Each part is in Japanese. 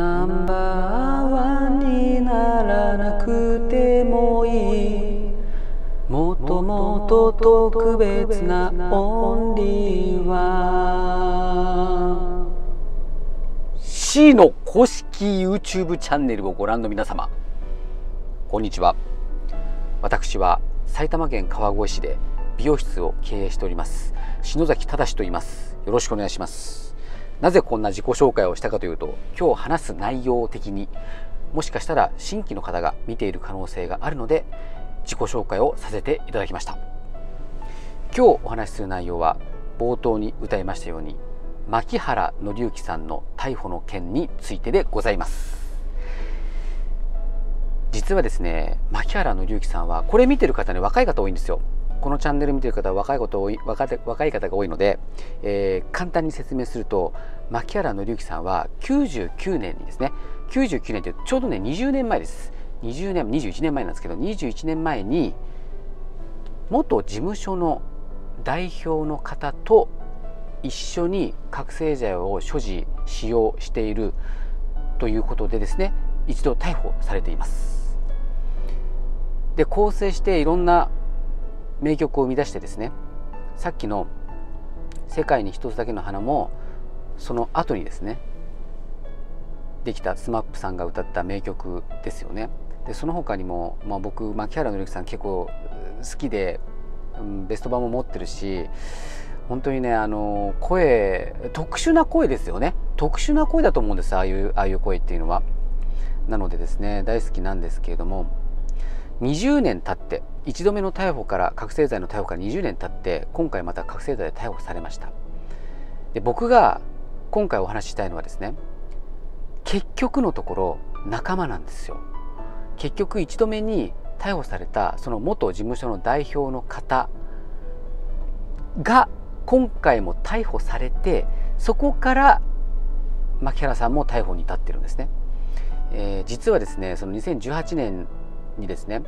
ナンバーワンにならなくてもいい。もともと特別なオンリーは C の公式 YouTube チャンネルをご覧の皆様、こんにちは。私は埼玉県川越市で美容室を経営しております篠崎正と言います。よろしくお願いします。なぜこんな自己紹介をしたかというと、今日話す内容的にもしかしたら新規の方が見ている可能性があるので自己紹介をさせていただきました。今日お話しする内容は冒頭に歌いましたように牧原敬之さんの逮捕の件についてでございます。実はですね、牧原敬之さんはこれ見てる方ね、若い方多いんですよ。このチャンネル見てる方は若い方が多いので、簡単に説明すると、牧原敬之さんは99年にですね、99年ってちょうどね20年前です。20年21年前なんですけど、21年前に元事務所の代表の方と一緒に覚醒剤を所持使用しているということでですね、一度逮捕されています。で、更生していろんな名曲を生み出してですね、さっきの「世界に一つだけの花」もその後にですねできたSMAPさんが歌った名曲ですよね。でその他にも、僕牧原敬之さん結構好きで、ベスト版も持ってるし、本当にね、声、特殊な声ですよね。特殊な声だと思うんです、ああいう声っていうのは。なのでですね、大好きなんですけれども、20年経って、1度目の逮捕から、覚醒剤の逮捕から20年経って今回また覚醒剤で逮捕されました。で僕が今回お話ししたいのはですね、結局のところ仲間なんですよ。結局1度目に逮捕されたその元事務所の代表の方が今回も逮捕されて、そこから牧原さんも逮捕に至ってるんですね。実はですね、その2018年にですね、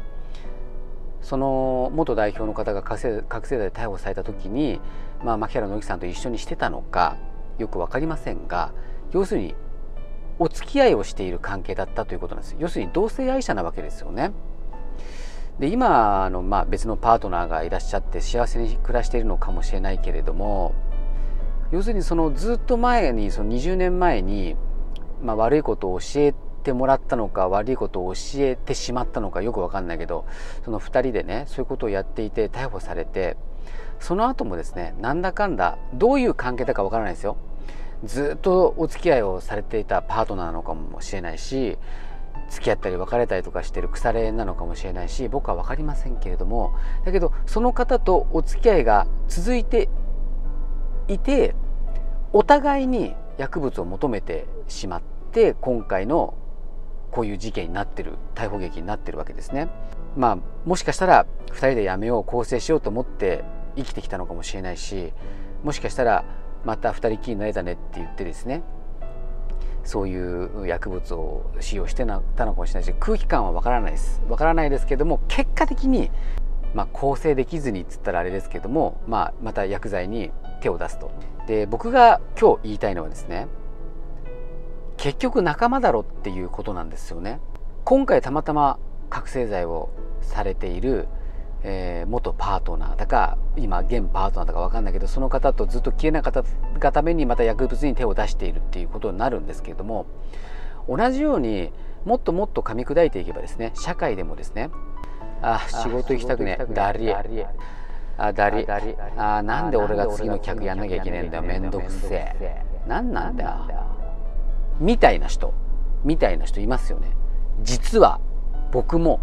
その元代表の方が覚醒剤で逮捕された時に、牧原敬之さんと一緒にしてたのかよく分かりませんが、要するにお付き合いをしている関係だったということなんです。要するに同性愛者なわけですよね。で今別のパートナーがいらっしゃって幸せに暮らしているのかもしれないけれども、要するにそのずっと前に、その20年前に、悪いことを教えてもらったのか悪いことを教えてしまったのかよく分かんないけど、その2人でね、そういうことをやっていて逮捕されて、その後もですね、なんだかんだどういう関係だか分からないですよ。ずっとお付き合いをされていたパートナーなのかもしれないし、付き合ったり別れたりとかしてる腐れ縁なのかもしれないし、僕は分かりませんけれども、だけどその方とお付き合いが続いていて、お互いに薬物を求めてしまって、今回のこういう事件になってる、逮捕劇になってるわけですね。もしかしたら2人でやめよう、更生しようと思って生きてきたのかもしれないし、もしかしたらまた2人きりになれたねって言ってですね、そういう薬物を使用してたのかもしれないし、空気感はわからないですけども、結果的に更生できずにっつったらあれですけども、また薬剤に手を出すと。で僕が今日言いたいのはですね、結局仲間だろっていうことなんですよね。今回たまたま覚醒剤をされている元パートナーだか今現パートナーだか分かんないけど、その方とずっと消えない方がためにまた薬物に手を出しているっていうことになるんですけれども、同じようにもっともっと噛み砕いていけばですね、社会でもですね、仕事行きたくね、だり、なんで俺が次の客やんなきゃいけねえんだよ、めんどくせえ、なんなんだよみたいな人いますよね。実は僕も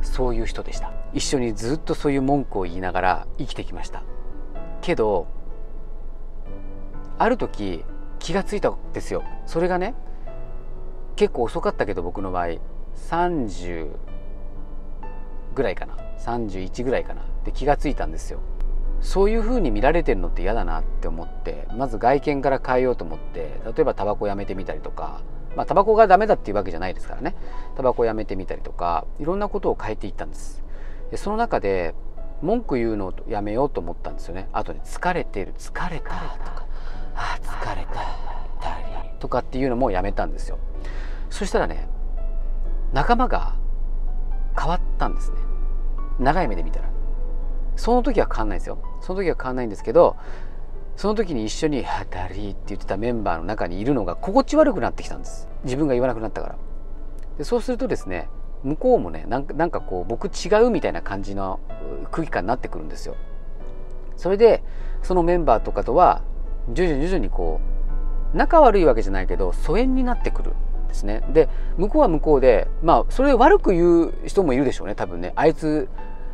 そういう人でした。一緒にずっとそういう文句を言いながら生きてきましたけど、ある時気がついたんですよ。それがね、結構遅かったけど、僕の場合30ぐらいかな、31ぐらいかなで気がついたんですよ。そういう風に見られてるのって嫌だなって思って、まず外見から変えようと思って、例えばタバコやめてみたりとか、タバコがダメだっていうわけじゃないですからね、タバコやめてみたりとか、いろんなことを変えていったんです。でその中で文句言うのをやめようと思ったんですよね。あとね、疲れてる、疲れたとか、疲れたとかっていうのもやめたんですよ。そしたらね、仲間が変わったんですね。長い目で見たらその時は変わんないですよ。その時は変わんないんですけど、その時に一緒に「はたり」って言ってたメンバーの中にいるのが心地悪くなってきたんです。自分が言わなくなったから。でそうするとですね、向こうもねなんかこう僕違うみたいな感じの空気感になってくるんですよ。それでそのメンバーとかとは徐々にこう仲悪いわけじゃないけど疎遠になってくるんですね。で向こうは向こうで、まあそれを悪く言う人もいるでしょうね、多分ね。あいつ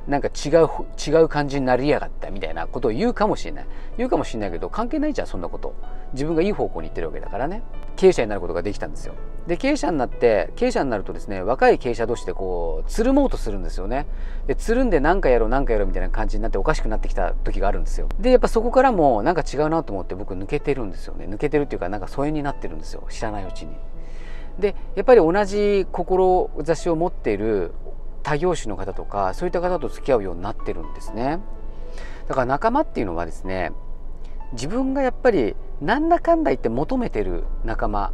なんか違う感じになりやがったみたいなことを言うかもしれないけど、関係ないじゃんそんなこと。自分がいい方向に行ってるわけだからね。経営者になることができたんですよ。で経営者になるとですね、若い経営者同士でこうつるもうとするんですよね。でつるんでなんかやろうみたいな感じになっておかしくなってきた時があるんですよ。でやっぱそこからもなんか違うなと思って僕抜けてるんですよね。抜けてるっていうかなんか疎遠になってるんですよ、知らないうちに。でやっぱり同じ志を持っている他業種の方とかそういった方と付き合うようになってるんですね。だから仲間っていうのはですね、自分がやっぱりなんだかんだ言って求めてる仲間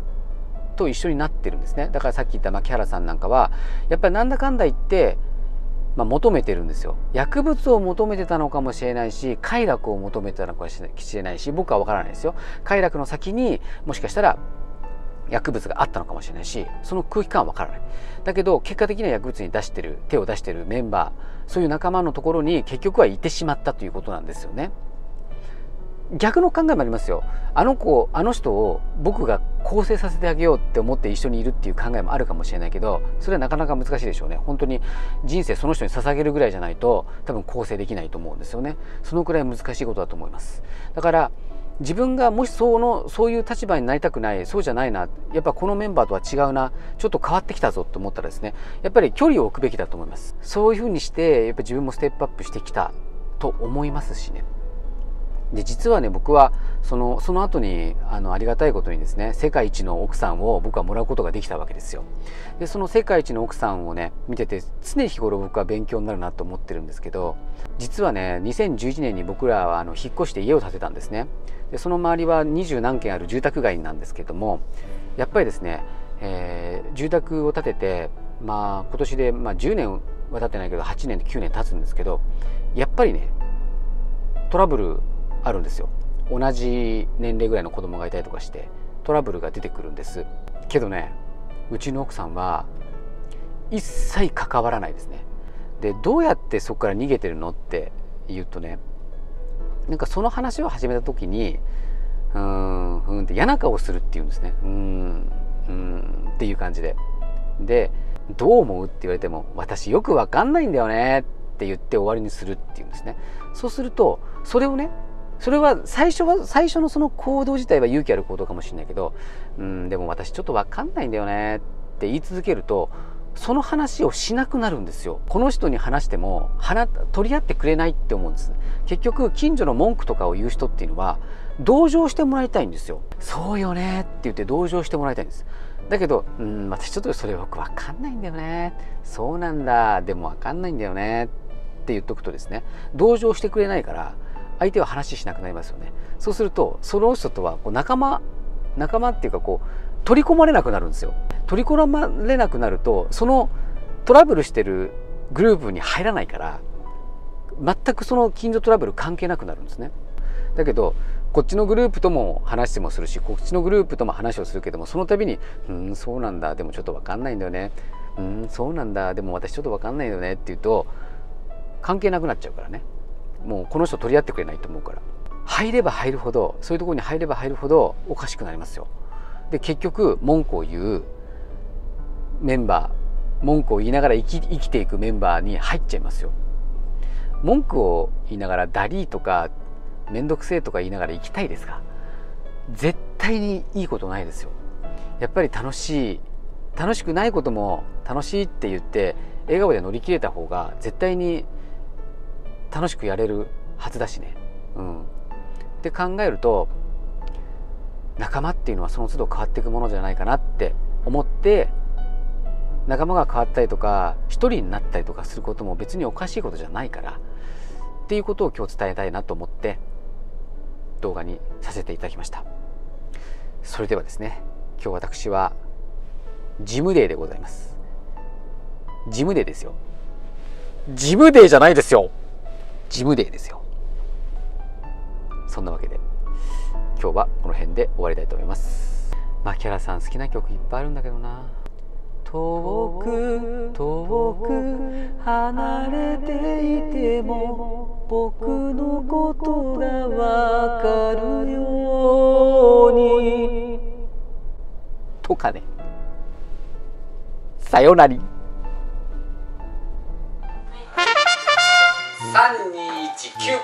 と一緒になってるんですね。だからさっき言った牧原さんなんかはやっぱりなんだかんだ言って、求めてるんですよ。薬物を求めてたのかもしれないし、快楽を求めてたのかもしれないし、僕は分からないですよ。快楽の先にもしかしたら薬物があったのかもしれないし、その空気感は分からない。だけど結果的には薬物に手を出してるメンバー、そういう仲間のところに結局は行ってしまったということなんですよね。逆の考えもありますよ。あの人を僕が更生させてあげようって思って一緒にいるっていう考えもあるかもしれないけど、それはなかなか難しいでしょうね。本当に人生その人に捧げるぐらいじゃないと多分更生できないと思うんですよね。そのくらい難しいことだと思います。だから自分がもしそういう立場になりたくない、そうじゃないな、やっぱこのメンバーとは違うな、ちょっと変わってきたぞと思ったらですね、やっぱり距離を置くべきだと思います。そういうふうにしてやっぱ自分もステップアップしてきたと思いますしね。で実はね、僕はその後にありがたいことにですね、世界一の奥さんを僕はもらうことができたわけですよ。でその世界一の奥さんをね見てて、常日頃僕は勉強になるなと思ってるんですけど、実はね2011年に僕らは引っ越して家を建てたんですね。でその周りは20何軒ある住宅街なんですけども、やっぱりですね、住宅を建てて今年で10年は経ってないけど8年と9年経つんですけど、やっぱりねトラブルあるんですよ。同じ年齢ぐらいの子供がいたりとかしてトラブルが出てくるんですけどね、うちの奥さんは一切関わらないですね。でどうやってそこから逃げてるのって言うとね、なんかその話を始めた時にって嫌な顔するっていうんですね。っていう感じで、でどう思うって言われても、私よくわかんないんだよねって言って終わりにするっていうんですね。そうするとそれをね、それは最初のその行動自体は勇気ある行動かもしれないけど、でも私ちょっと分かんないんだよねって言い続けると、その話をしなくなるんですよ。この人に話しても取り合ってくれないって思うんです。結局近所の文句とかを言う人っていうのは同情してもらいたいんですよ。そうよねって言って同情してもらいたいんです。だけど私ちょっとそれよく分かんないんだよね、そうなんだ、でも分かんないんだよねって言っとくとですね、同情してくれないから相手は話しなくなりますよね。そうするとその人とはこう仲間っていうか、こう取り込まれなくなるんですよ。取り込まれなくなるとそのトラブルしてるグループに入らないから、全くその近所トラブル関係なくなるんですね。だけどこっちのグループとも話もするし、こっちのグループとも話をするけども、その度に「そうなんだ、でもちょっと分かんないんだよね」「そうなんだ、でも私ちょっと分かんないんだよね」って言うと関係なくなっちゃうからね。もうこの人取り合ってくれないと思うから、入れば入るほど、そういうところに入れば入るほどおかしくなりますよ。で結局文句を言うメンバー、文句を言いながら生きていくメンバーに入っちゃいますよ。文句を言いながらダリーとかめんどくせえとか言いながら生きたいですが、絶対にいいことないですよ。やっぱり楽しくないことも楽しいって言って笑顔で乗り切れた方が絶対に楽しくやれるはずだしね。って考えると、仲間っていうのはその都度変わっていくものじゃないかなって思って、仲間が変わったりとか一人になったりとかすることも別におかしいことじゃないからっていうことを今日伝えたいなと思って動画にさせていただきました。それではですね、今日私は事務デーでございます。事務デーですよ。事務デーじゃないですよ、事務デーですよ。そんなわけで今日はこの辺で終わりたいと思います。牧原さん好きな曲いっぱいあるんだけどな。遠く遠く離れていても僕のことがわかるようにとかね。さよなら。3219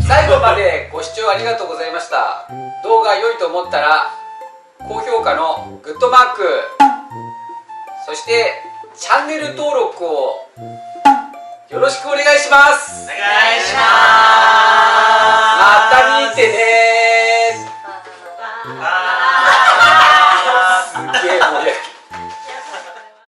最後までご視聴ありがとうございました。動画良いと思ったら高評価のグッドマーク、そしてチャンネル登録をよろしくお願いします。お願いします。また見てね。